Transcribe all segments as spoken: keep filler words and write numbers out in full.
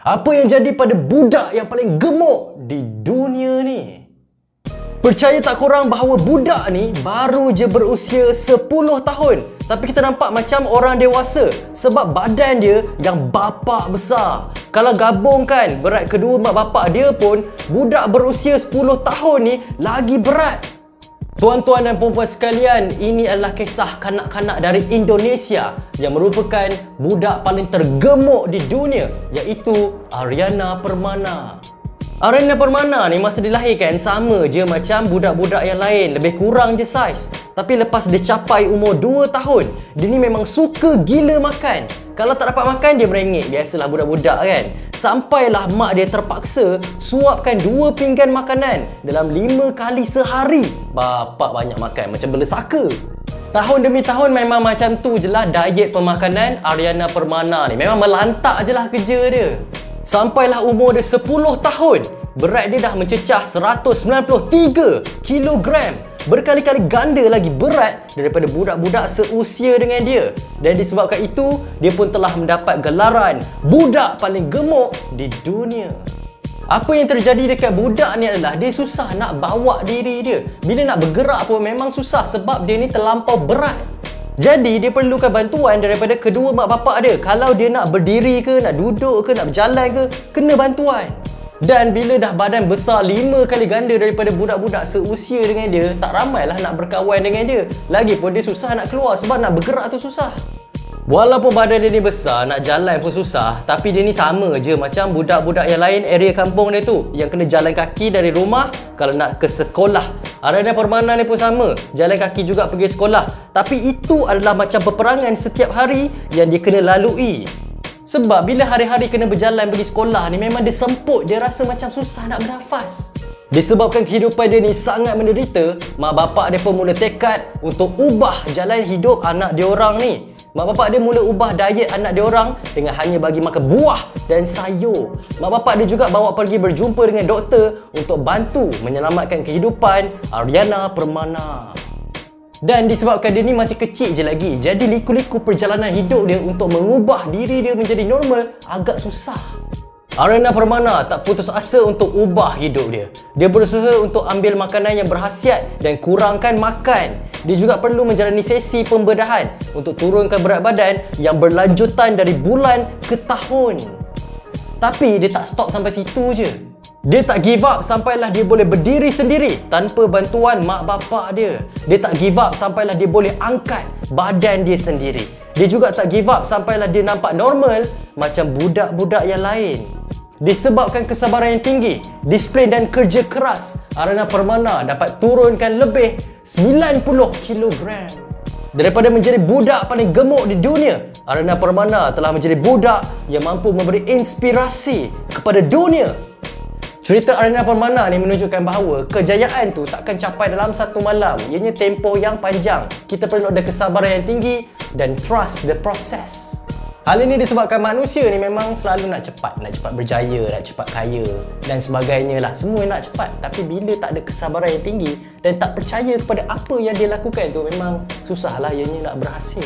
Apa yang jadi pada budak yang paling gemuk di dunia ni? Percaya tak korang bahawa budak ni baru je berusia sepuluh tahun, tapi kita nampak macam orang dewasa sebab badan dia yang bapak besar. Kalau gabungkan berat kedua mak bapak dia pun, budak berusia sepuluh tahun ni lagi berat. Tuan-tuan dan puan-puan sekalian, ini adalah kisah kanak-kanak dari Indonesia yang merupakan budak paling tergemuk di dunia, iaitu Aryana Permana. Aryana Permana ni masa dilahirkan sama je macam budak-budak yang lain, lebih kurang je saiz. Tapi lepas dia capai umur dua tahun, dia ni memang suka gila makan. Kalau tak dapat makan, dia merengek. Biasalah budak-budak kan. Sampailah mak dia terpaksa suapkan dua pinggan makanan dalam lima kali sehari. Bapak banyak makan macam belesaka. Tahun demi tahun memang macam tu je lah diet pemakanan Aryana Permana ni. Memang melantak je lah kerja dia. Sampailah umur dia sepuluh tahun, berat dia dah mencecah seratus sembilan puluh tiga kilogram. Berkali-kali ganda lagi berat daripada budak-budak seusia dengan dia. Dan disebabkan itu, dia pun telah mendapat gelaran budak paling gemuk di dunia. Apa yang terjadi dekat budak ni adalah dia susah nak bawa diri dia. Bila nak bergerak pun memang susah sebab dia ni terlampau berat. Jadi dia perlukan bantuan daripada kedua mak bapak dia. Kalau dia nak berdiri ke, nak duduk ke, nak berjalan ke, kena bantuan. Dan bila dah badan besar lima kali ganda daripada budak-budak seusia dengan dia, tak ramailah nak berkawan dengan dia. Lagipun dia susah nak keluar sebab nak bergerak tu susah. Walaupun badan dia ni besar, nak jalan pun susah, tapi dia ni sama je macam budak-budak yang lain area kampung dia tu, yang kena jalan kaki dari rumah kalau nak ke sekolah. Aryana Permana ni pun sama, jalan kaki juga pergi sekolah. Tapi itu adalah macam peperangan setiap hari yang dia kena lalui. Sebab bila hari-hari kena berjalan pergi sekolah ni, memang dia semput, dia rasa macam susah nak bernafas. Disebabkan kehidupan dia ni sangat menderita, mak bapak dia pun mula tekad untuk ubah jalan hidup anak dia orang ni. Mak bapak dia mula ubah diet anak dia orang dengan hanya bagi makan buah dan sayur. Mak bapak dia juga bawa pergi berjumpa dengan doktor untuk bantu menyelamatkan kehidupan Aryana Permana. Dan disebabkan dia ni masih kecil je lagi, jadi liku-liku perjalanan hidup dia untuk mengubah diri dia menjadi normal agak susah. Aryana Permana tak putus asa untuk ubah hidup dia. Dia berusaha untuk ambil makanan yang berkhasiat dan kurangkan makan. Dia juga perlu menjalani sesi pembedahan untuk turunkan berat badan yang berlanjutan dari bulan ke tahun. Tapi dia tak stop sampai situ je. Dia tak give up sampailah dia boleh berdiri sendiri tanpa bantuan mak bapak dia. Dia tak give up sampailah dia boleh angkat badan dia sendiri. Dia juga tak give up sampailah dia nampak normal macam budak-budak yang lain. Disebabkan kesabaran yang tinggi, disiplin dan kerja keras, Aryana Permana dapat turunkan lebih sembilan puluh kilogram. Daripada menjadi budak paling gemuk di dunia, Aryana Permana telah menjadi budak yang mampu memberi inspirasi kepada dunia. Cerita Aryana Permana ni menunjukkan bahawa kejayaan tu takkan capai dalam satu malam. Ianya tempoh yang panjang. Kita perlu ada kesabaran yang tinggi dan trust the process. Hal ini disebabkan manusia ni memang selalu nak cepat. Nak cepat berjaya, nak cepat kaya dan sebagainya lah. Semua nak cepat. Tapi bila tak ada kesabaran yang tinggi dan tak percaya kepada apa yang dia lakukan tu, memang susah lah ianya nak berhasil.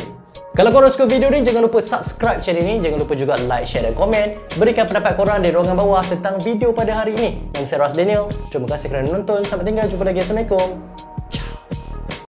Kalau korang suka video ni, jangan lupa subscribe channel ni. Jangan lupa juga like, share dan komen. Berikan pendapat korang di ruangan bawah tentang video pada hari ini. Dan saya RAZDANIEL. Terima kasih kerana menonton. Sampai tinggal. Jumpa lagi. Assalamualaikum.